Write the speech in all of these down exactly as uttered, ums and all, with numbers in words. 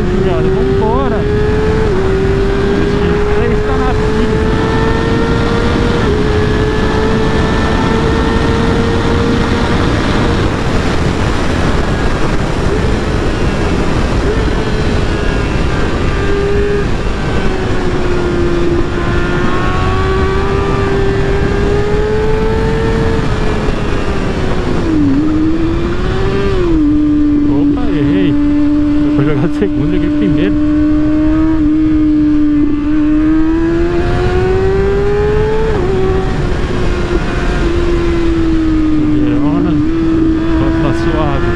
rapaziada. Vambora. O X três tá na segunda, aqui primeiro. Primeirona, tá suave.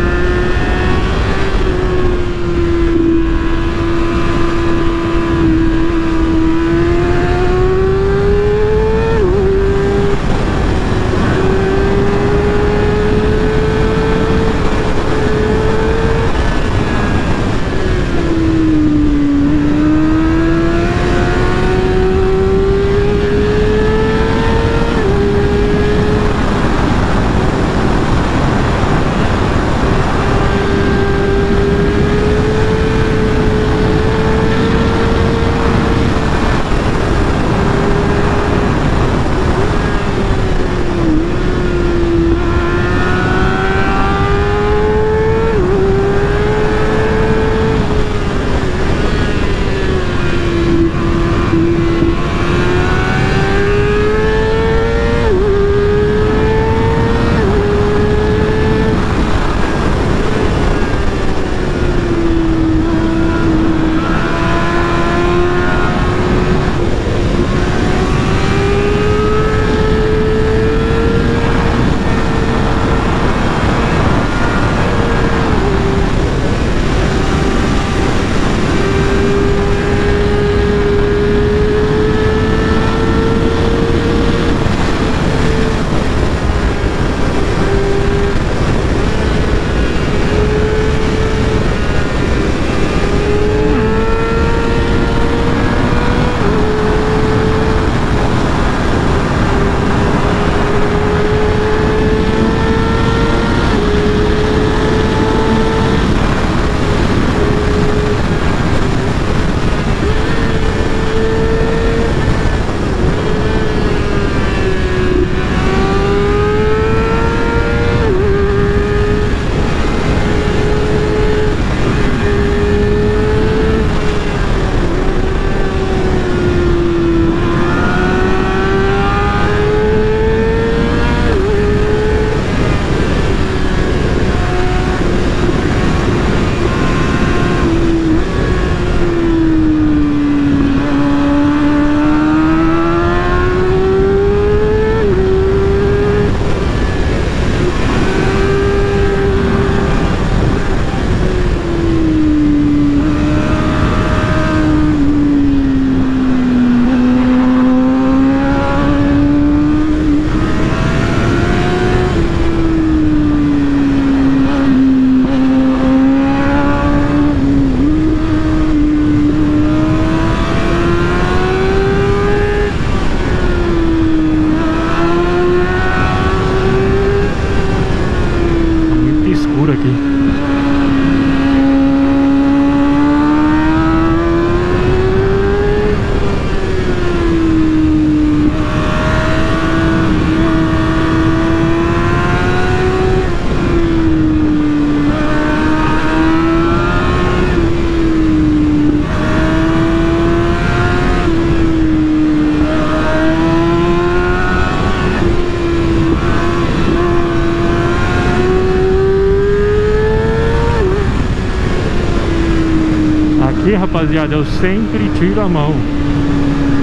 E rapaziada, eu sempre tiro a mão.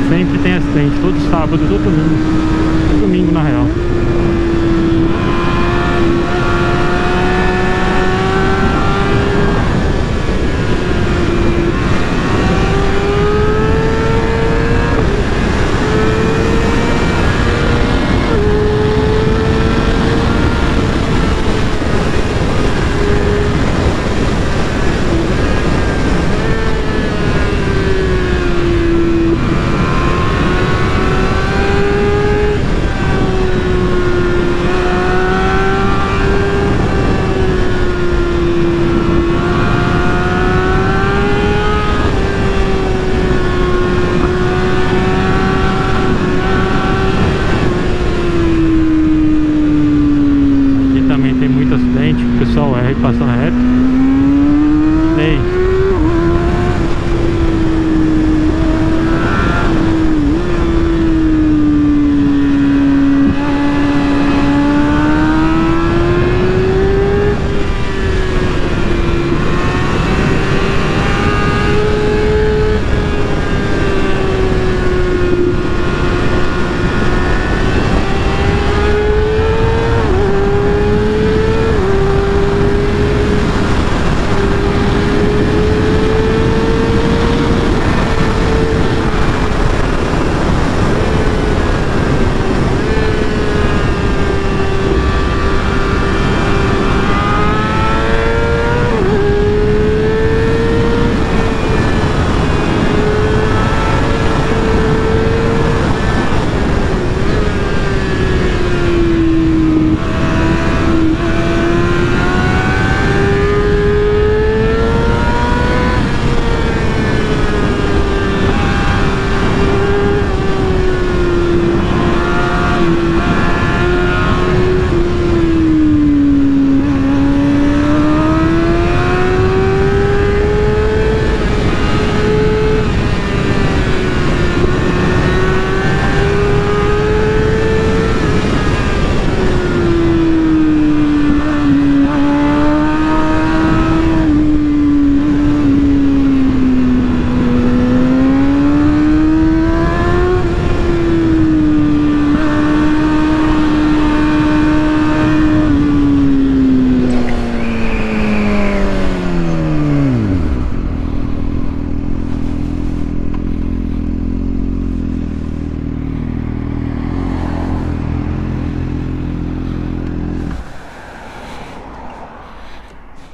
Sempre tem acidente, todo sábado, todo domingo. Todo domingo na real. tem muito acidente, o pessoal erra e passa reto. Ei.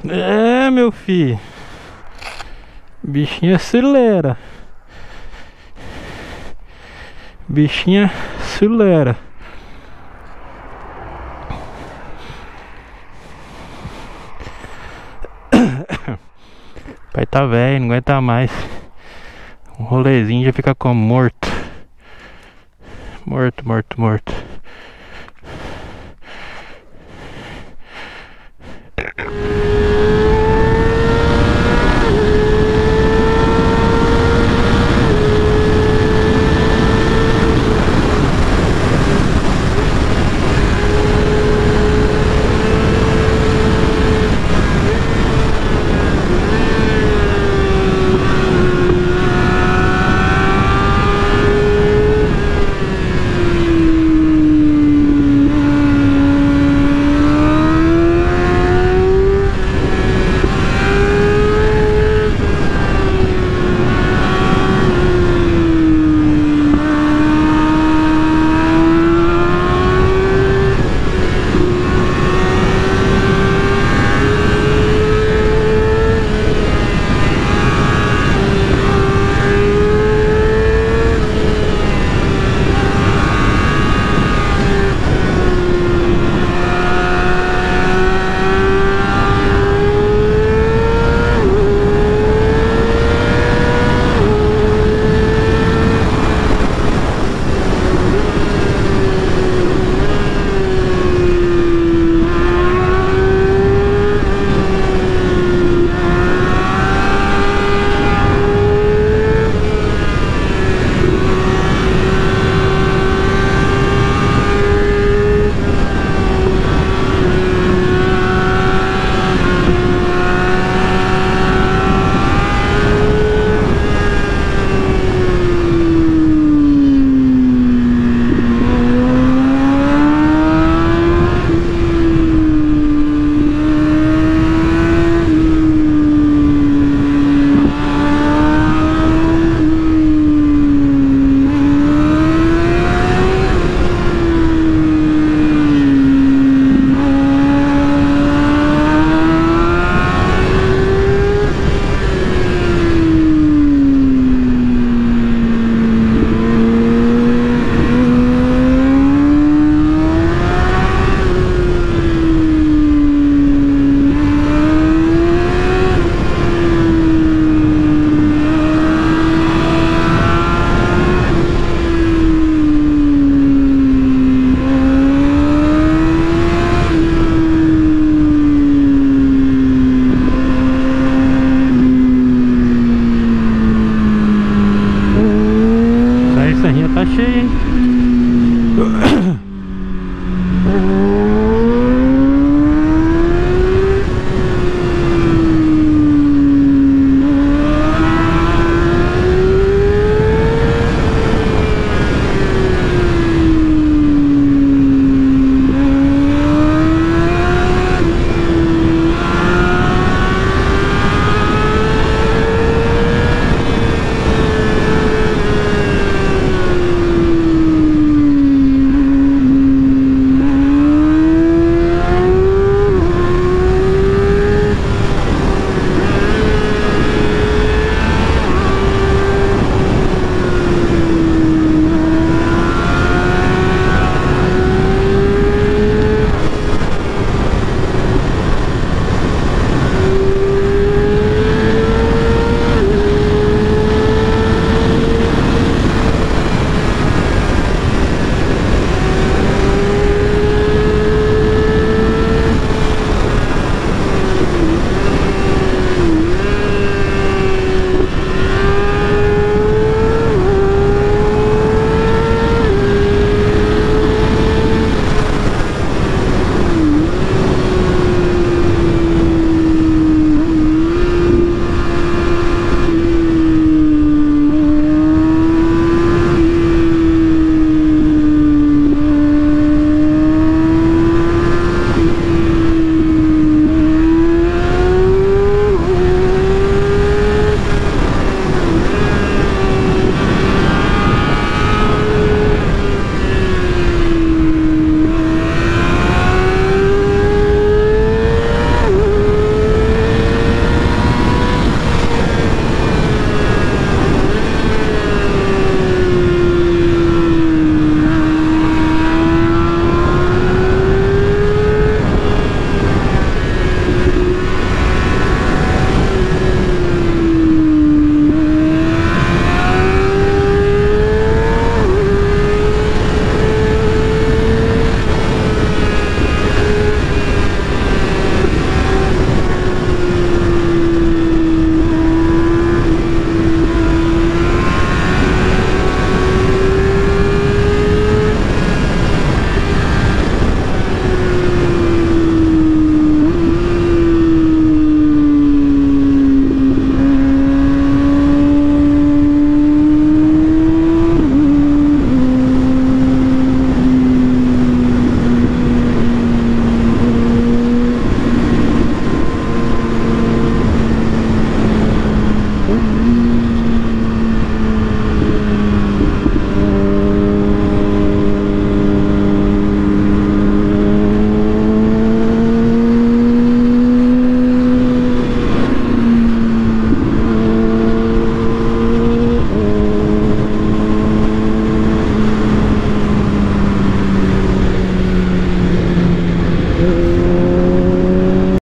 É, meu filho, bichinha acelera, bichinha acelera. Pai tá velho, não aguenta mais. Um rolezinho já fica como morto. Morto, morto, morto.